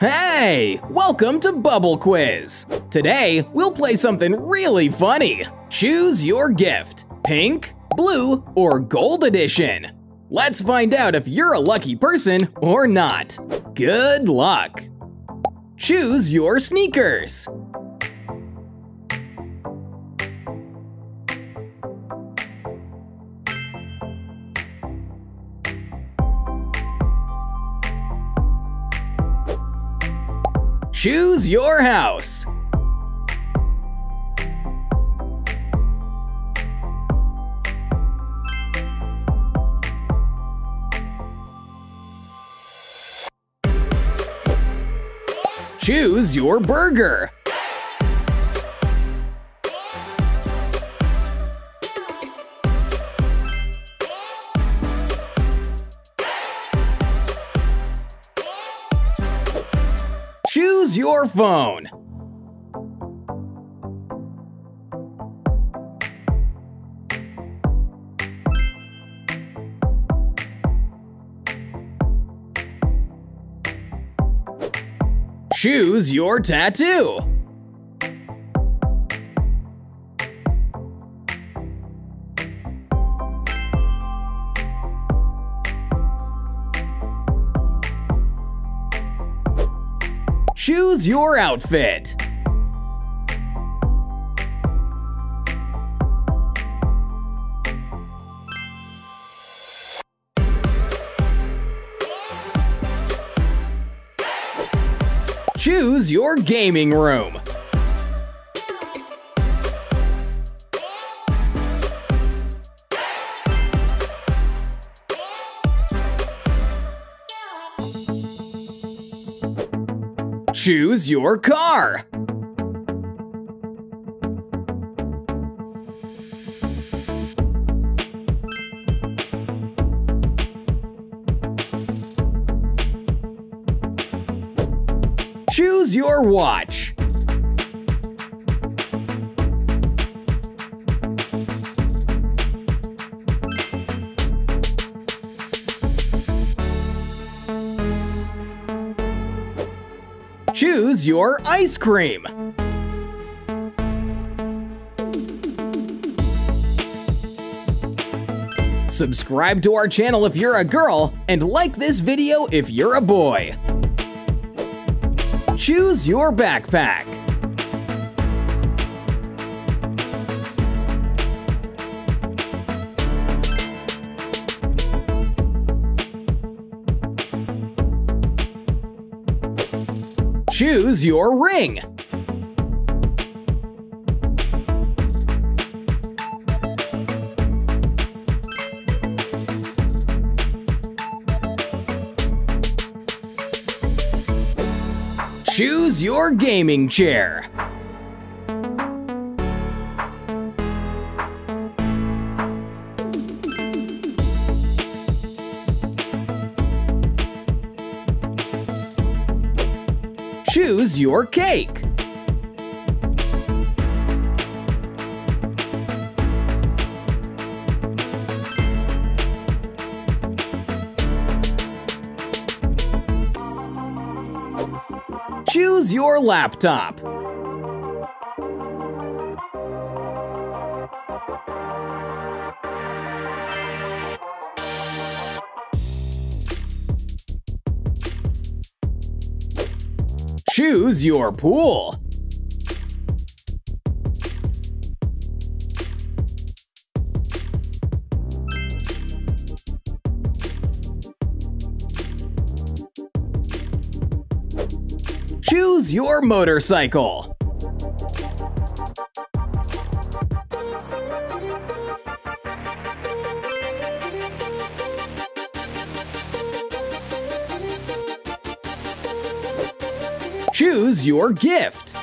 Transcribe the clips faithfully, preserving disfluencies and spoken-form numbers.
Hey! Welcome to Bubble Quiz! Today, we'll play something really funny! Choose your gift! Pink, blue, or gold edition! Let's find out if you're a lucky person or not! Good luck! Choose your sneakers! Choose your house. Choose your burger. Choose your phone. Choose your tattoo. Choose your outfit. Choose your gaming room. Choose your car. Choose your watch. Choose your ice cream. Subscribe to our channel if you're a girl, and like this video if you're a boy. Choose your backpack. Choose your ring. Choose your gaming chair. Choose your cake. Choose your laptop. Choose your pool. Choose your motorcycle. Choose your gift.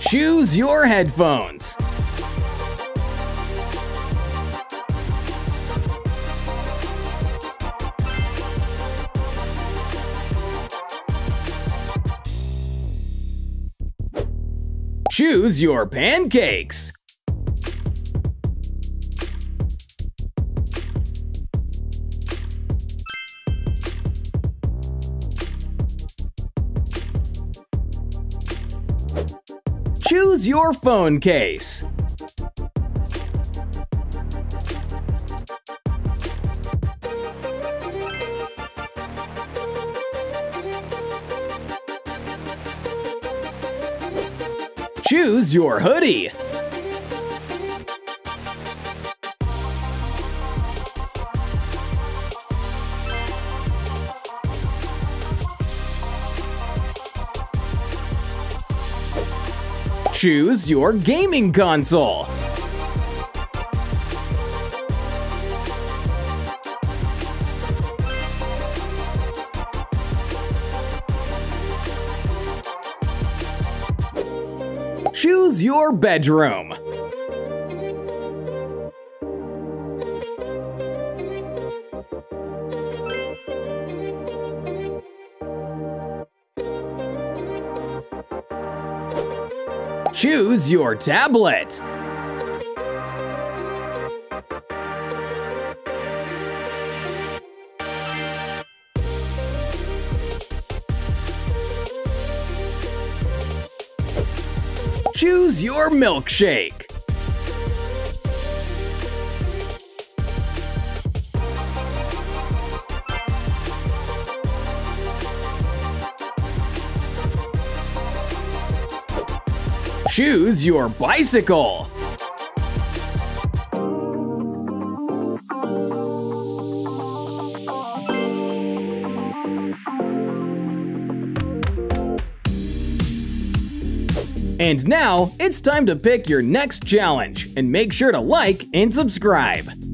Choose your headphones. Choose your pancakes. Choose your phone case. Choose your hoodie. Choose your gaming console. Choose your bedroom. Choose your tablet. Choose your milkshake. Choose your bicycle. And now, it's time to pick your next challenge, and make sure to like and subscribe.